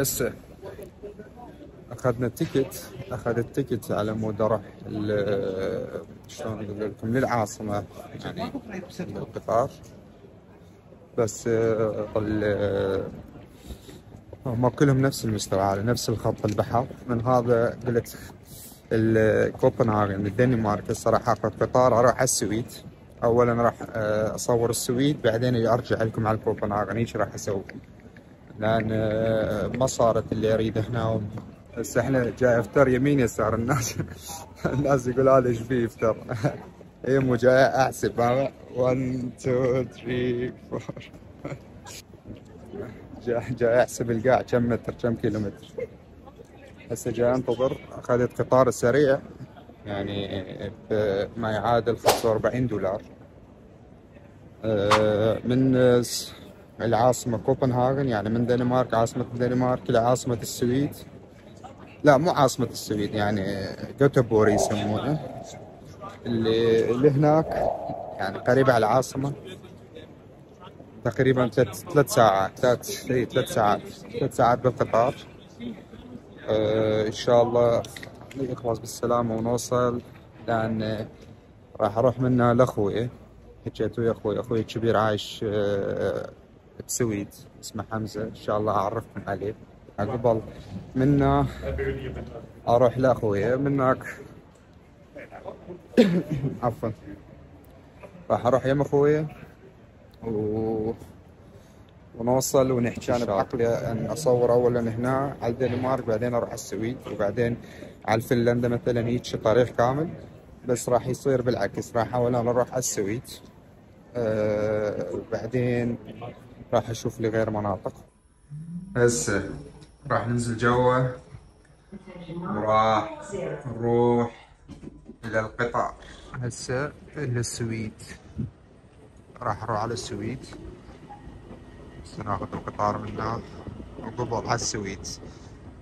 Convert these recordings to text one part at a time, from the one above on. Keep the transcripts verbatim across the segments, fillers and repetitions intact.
هسه اخذنا تيكت، اخذت تيكت على مود اروح شلون اقول لكم للعاصمه يعني بالقطار، بس هم كلهم نفس المستوى على نفس الخط البحر. من هذا قلت الكوبنهاغور من الدنمارك الصراحه اخذ قطار اروح على السويد، اولا راح اصور السويد بعدين ارجع لكم على الكوبنهاغور. هيك راح اسوي لان ما صارت اللي اريده هنا. هسه احنا جاي افطر يمين يسار الناس الناس يقول هذا ايش فيه افطر؟ اي مو جاي احسب هذا واحد اثنين ثلاثة أربعة جاي احسب القاع كم متر كم كيلومتر. هسه جاي انتظر. اخذت قطار سريع يعني ما يعادل خمسة وأربعين دولار من العاصمة كوبنهاغن، يعني من دنمارك عاصمة الدنمارك إلى عاصمة السويد. لا مو عاصمة السويد يعني جوتبورغ يسمونه اللي, اللي هناك يعني قريبة على العاصمة تقريبا ثلاث ساعات ثلاث ثلاث ساعات ثلاث ساعات بالقطار. آه إن شاء الله نخلص بالسلامة ونوصل، لأن راح أروح منها لأخوي. حكيت ويا أخوي، أخوي الكبير عايش آه السويد اسمه حمزه، ان شاء الله اعرفكم عليه عقبال منا اروح لاخويا منك عفوا راح اروح يم اخويا و... ونوصل ونحكي. انا بعقلي ان اصور اولا هنا على الدنمارك بعدين اروح على السويد وبعدين على فنلندا مثلا، هيك طريق كامل، بس راح يصير بالعكس. راح اولا اروح على السويد أه وبعدين راح اشوف لي غير مناطق. هسه راح ننزل جوا وراح نروح الى القطار هسه الى السويد. راح اروح على السويد هسه، ناخذ القطار من هنا وقبل على السويد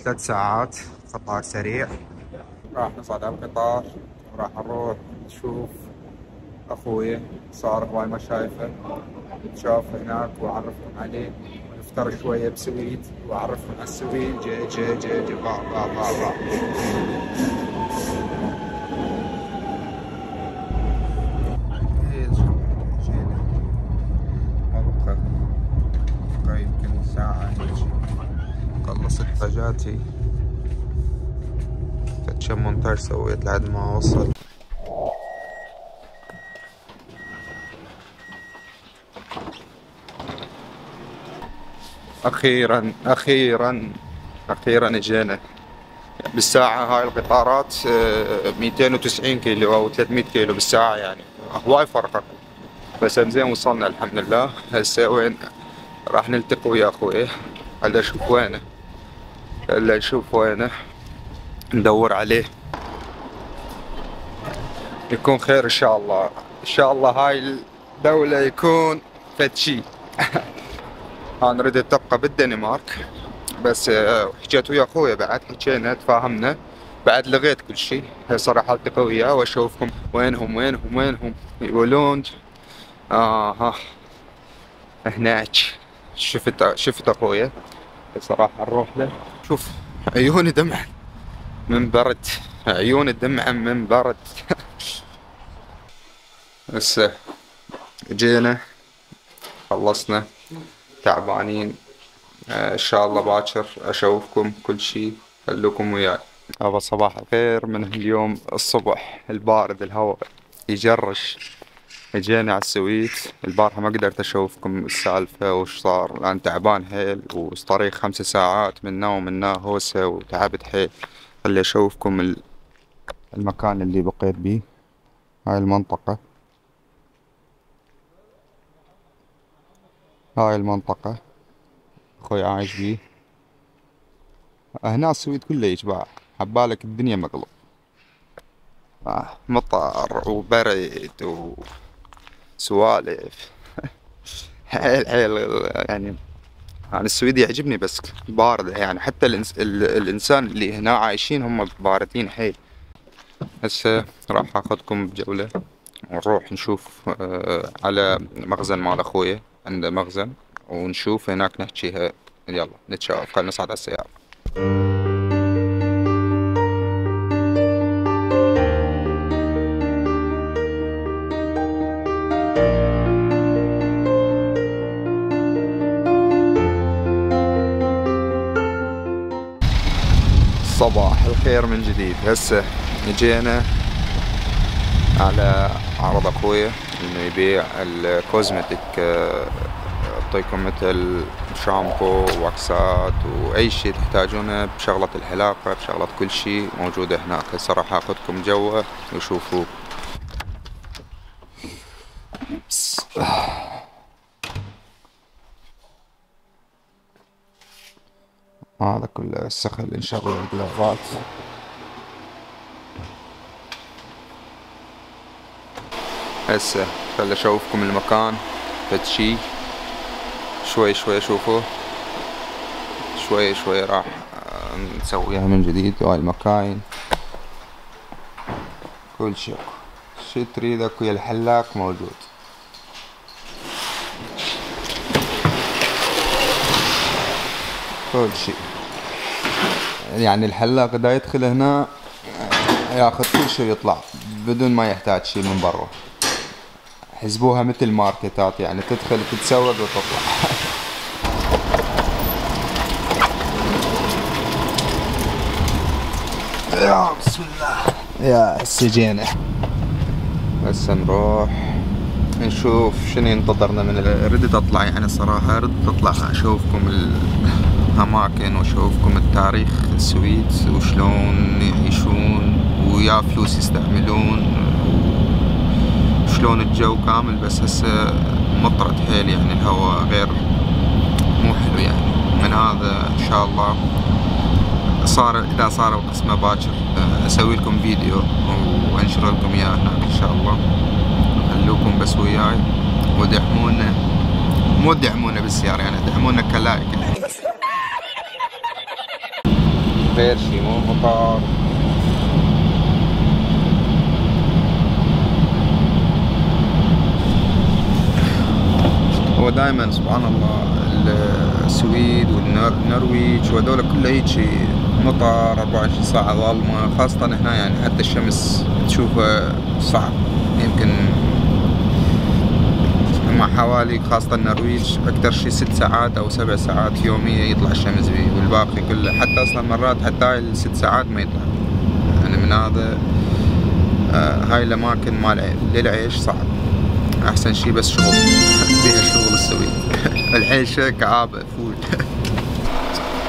ثلاث ساعات قطار سريع. راح نصعد على القطار وراح نروح نشوف اخوي، صار هواي ما شايفه، شافه هناك واعرفهم عليه ونفطر شويه بسويد واعرفهم على السويد. جا جا جا جا باع باع باع باع ابقى ابقى يمكن ساعه خلصت حاجاتي. كم مونتاج سويت لحد ما وصل. اخيرا اخيرا اخيرا اجينا بالساعه. هاي القطارات مئتين وتسعين كيلو او ثلاثمئة كيلو بالساعه، يعني هواي فرقه، بس زين وصلنا الحمد لله. هسه وين راح نلتقي ويا اخوي؟ هلا اشوف وينه، هلا نشوف وينه، ندور عليه. يكون خير ان شاء الله، ان شاء الله هاي الدوله يكون فد شي. أنا ردت تبقى بالدنمارك، بس حكيت ويا أخويا بعد، حكينا تفاهمنا بعد، لغيت كل شيء. هسه راح ألتقي وياه وأشوفكم وينهم وينهم وينهم يقولون. آه هناك شفت شفت أخويا، هسه راح نروح له. شوف عيوني دمع من برد، عيوني دمع من برد. هسه جينا خلصنا تعبانين، ان شاء الله باكر اشوفكم كل شيء. خلوكم وياي. هذا صباح الخير من اليوم الصبح البارد، الهواء يجرش. اجينا على السويد البارحه ما قدرت اشوفكم السالفه وش صار، لان تعبان حيل واستريح خمس ساعات من هنا ومنا هوسه وتعبت حيل. خلي اشوفكم المكان اللي بقيت بيه. هاي المنطقه، هاي المنطقة اخوي عايش بيه. هنا السويد كله يتباع، عبالك الدنيا مقلوب. آه مطر وبرد وسوالف حيل حيل يعني. يعني السويد يعجبني بس باردة، يعني حتى الانس الانسان اللي هنا عايشين هم باردين حيل. هسه راح اخذكم بجولة ونروح نشوف على مخزن مال اخويا، عنده مخزن ونشوف هناك نحكيها يلا نتشوف، خلينا نصعد على السيارة. صباح الخير من جديد. هسه اجينا على عرض اخويا انه يبيع الكوزمتيك، يعطيكم مثل شامبو ووكسات واي شيء تحتاجونه بشغلة الحلاقة، بشغلة كل شيء موجودة هناك. هسه راح اخذكم جوا وشوفوا. هذا كل السخل ان شاء الله بالجلافات. هسه خل اشوفكم المكان فتشي شوي شوي، شوفوا شوي شوي راح نسويها من جديد. وهاي المكاين كل شيء شي تريد اكو يا الحلاق موجود. كل شيء يعني الحلاق دا يدخل هنا ياخذ كل شيء ويطلع بدون ما يحتاج شيء من برا. حسبوها مثل ماركتات، يعني تدخل تتسوق وتطلع. يا بسم الله يا السجينة. بس نروح نشوف شنو ينتظرنا من ال... ردت اطلع، يعني صراحة ردت اطلع اشوفكم ال... اماكن واشوفكم التاريخ السويد وشلون يعيشون ويا فلوس يستعملون وشلون الجو كامل. بس هسه مطرت حيل، يعني الهواء غير مو حلو. يعني من هذا ان شاء الله صار اذا صار القسمة باكر اسوي لكم فيديو وانشر لكم اياه هناك ان شاء الله. خلوكم بس وياي ودعمونا، مو دعمونا بالسيارة، يعني دعمونا كلايك. غير شي مو مطار. هو دائما سبحان الله السويد والنرويج وهذول كله هيجي مطار أربعة وعشرين ساعة ظلمة، خاصة هنا يعني حتى الشمس تشوفها صعب. يمكن مع حوالي خاصة النرويج أكثر شي ست ساعات أو سبع ساعات يومية يطلع الشمس بيه، والباقي كله حتى أصلا مرات حتى هاي الست ساعات ما يطلع. يعني من هذا آه هاي الأماكن مال للعيش صعب. أحسن شي بس شغل بيها شغل السويد. العيشة كعابة فول.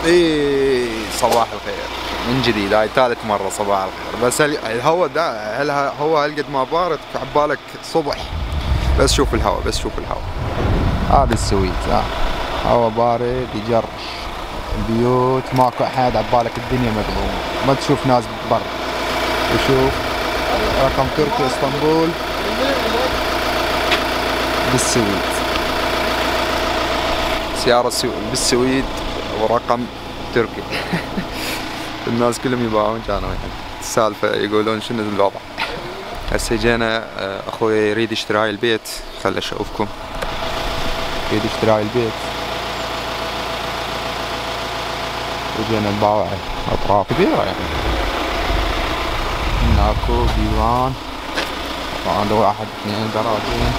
إيه صباح الخير من جديد. هاي ثالث مرة صباح الخير. بس الهواء دا الهواء هالقد ما بارد عبالك صبح. بس شوف الهواء، بس شوف الهواء. هذا السويد هواء بارد يجرش بيوت، ماكو احد، عبالك الدنيا مظلومه، ما تشوف ناس برا. وشوف رقم تركيا اسطنبول بالسويد، سيارة بالسويد ورقم تركيا. الناس كلهم يباعون كانوا السالفة، يقولون شنو الوضع. هسه جينا اخوي يريد يشتري هاي البيت، خل اشوفكم. يريد يشتري هاي البيت وجينا نباوع اطراف كبيرة. يعني هناكو ديوان عنده واحد اثنين دراجين.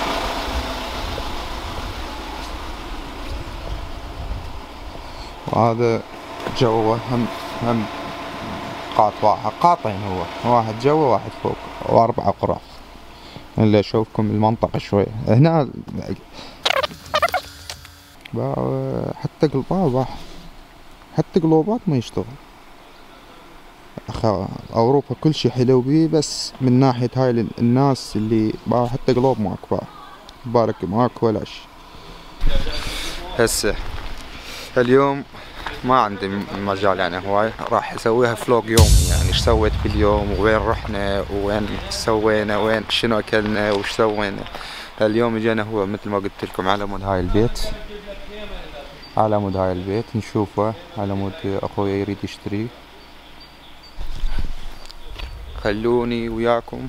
وهذا جوه هم هم قاط واحد، قاطين هو، واحد جوا واحد فوق، واربعة غرف. اللي اشوفكم المنطقة شوي هنا باعوا حتى قلطاب، حتى قلوبات ما يشتغل. اوروبا كل شي حلو بيه، بس من ناحية هاي الناس اللي باعوا حتى قلوب ماك، باع بالك ماك ولا شي. هسه اليوم ما عندي مجال يعني هواي، راح اسويها فلوق يومي، يعني ايش سويت باليوم وين رحنا وين سوينا وين شنو اكلنا وش سوينا. اليوم اجينا هو مثل ما قلت لكم على مود هاي البيت، على مود هاي البيت نشوفه، على مود اخويا يريد يشتري. خلوني وياكم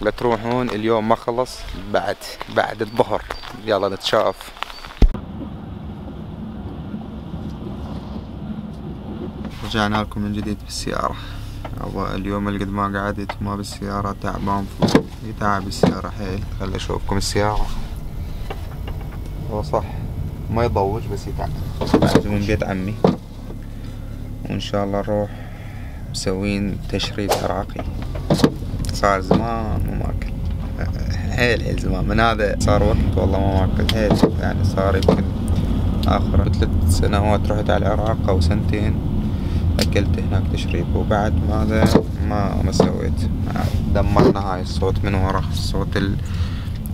لا تروحون، اليوم ما خلص، بعد بعد الظهر. يلا نتشاف. رجعنا لكم من جديد بالسيارة. اليوم اللي قد ما قعدت ما بالسيارة تعبان، يتعب السيارة حيل. خلي اشوفكم السيارة. هو صح ما يضوج بس يتعب. بعد من بيت عمي، وان شاء الله نروح مسوين تشريد عراقي. صار زمان ما ماكل، حيل حيل زمان من هذا صار وقت والله ما ماكل حيل، يعني صار يمكن اخر ثلاث سنوات رحت على العراق او سنتين اكلت هناك تشريب، وبعد ماذا ما ما سويت. دمرنا هاي الصوت من ورا، الصوت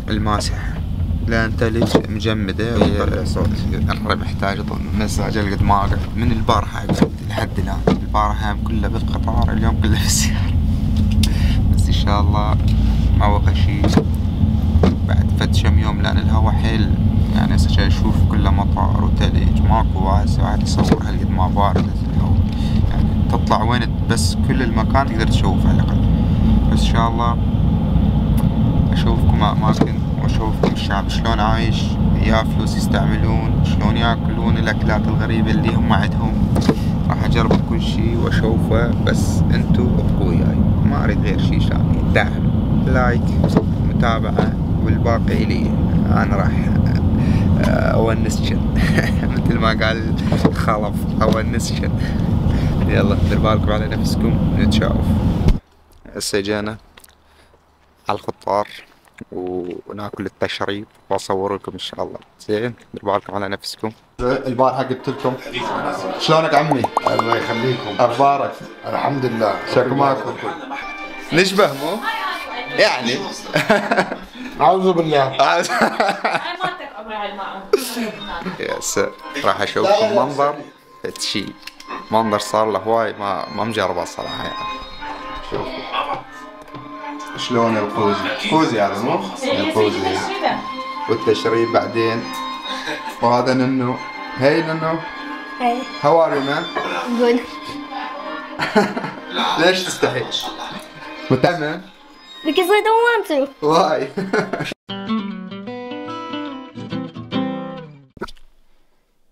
الماسح. لا انت ليش مجمده؟ هي صوت الرب محتاج مساج قد ما اقعد من البارحه لحد الان. البارحه كلها بالقطار، اليوم كله بالسياره، بس ان شاء الله ما وقع شيء بعد فد كم يوم، لان الهواء حيل يعني هسه جاي اشوف كله مطار وتلج ماكو. هسه واحد يصور هالقد ما بارد الهواء، يعني تطلع وين بس كل المكان تقدر تشوف على الاقل. بس ان شاء الله اشوفكم اماكن واشوفكم الشعب شلون عايش، يا فلوس يستعملون، شلون ياكلون، الاكلات الغريبه اللي هم عندهم. راح اجرب كل شيء واشوفه، بس انتو ابقوا وياي، ما اريد غير شيء ثاني. دعم، لايك، متابعه، والباقي لي انا راح اونسكن مثل ما قال خلف اونسكن. يلا دير بالكم على نفسكم، نتشاوف. هسه جانا على القطار وناكل التشريب واصور لكم ان شاء الله. زين دير بالكم على نفسكم. البارحه قلت لكم شلونك عمي؟ الله يخليكم، اخبارك؟ الحمد لله. شكو ماكو؟ نشبه مو؟ يعني اعوذ بالله. ياسا راح اشوفكم منظر شي منظر صار له هواي ما ما مجربه الصراحه. يعني شوفوا شلون الخوزي، خوزي هذا مو؟ الخوزي والتشريب بعدين. وهذا ننو، هاي ننو. هاي هاو ار يو مان؟ جود. ليش تستحي؟ متأمن؟ Because I don't want to. Why?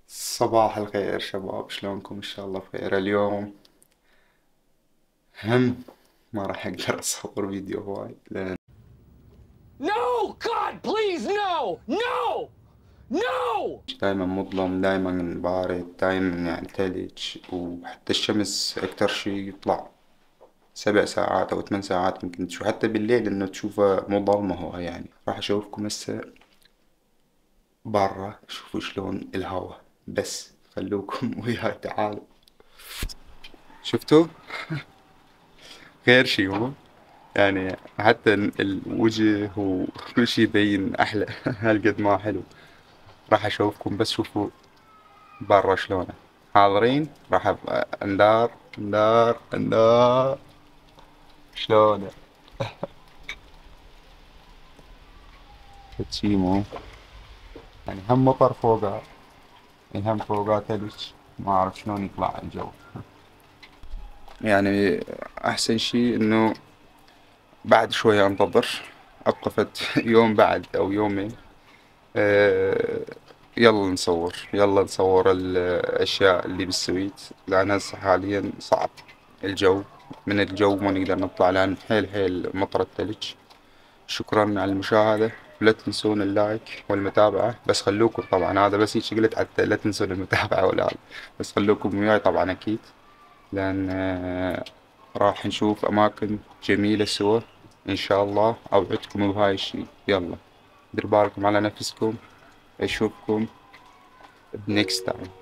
صباح الخير شباب، شلونكم؟ ان شاء الله بخير. اليوم هم ما راح اقدر اصور فيديو هواي لان نو جاد بليز نو نو نو دايما مظلم، دايما بارد، دايما يعني ثلج، وحتى الشمس اكثر شيء يطلع سبع ساعات او ثمان ساعات ممكن تشوف حتى بالليل انه تشوفه مظلمه هواي. يعني راح اشوفكم هسه برا، شوفوا شلون الهوا، بس خلوكم وياي تعالوا. شفتوا؟ غير شي هو، يعني حتى الوجه وكل شي يبين احلى هالقد ما حلو. راح اشوفكم بس شوفوا برا شلونه. حاضرين؟ راح اندار اندار اندار شلونه تشيمو. يعني هم مطر فوقها، هم فوقها ثلج، ما اعرف شلون يطلع الجو. يعني احسن شيء انه بعد شويه انتظر، أوقفت يوم بعد او يومين. أه يلا نصور، يلا نصور الاشياء اللي بالسويد، لان هسه حاليا صعب الجو، من الجو ما نقدر نطلع لان حيل حيل مطر الثلج. شكرا على المشاهده، لا تنسون اللايك والمتابعه، بس خلوكم طبعا هذا بس هيك قلت حتى لا تنسون المتابعه ولا هذا، بس خلوكم وياي طبعا اكيد، لان راح نشوف اماكن جميله سوا ان شاء الله. اوعدكم بهاي الشيء. يلا دير بالكم على نفسكم، اشوفكم بنكست تايم.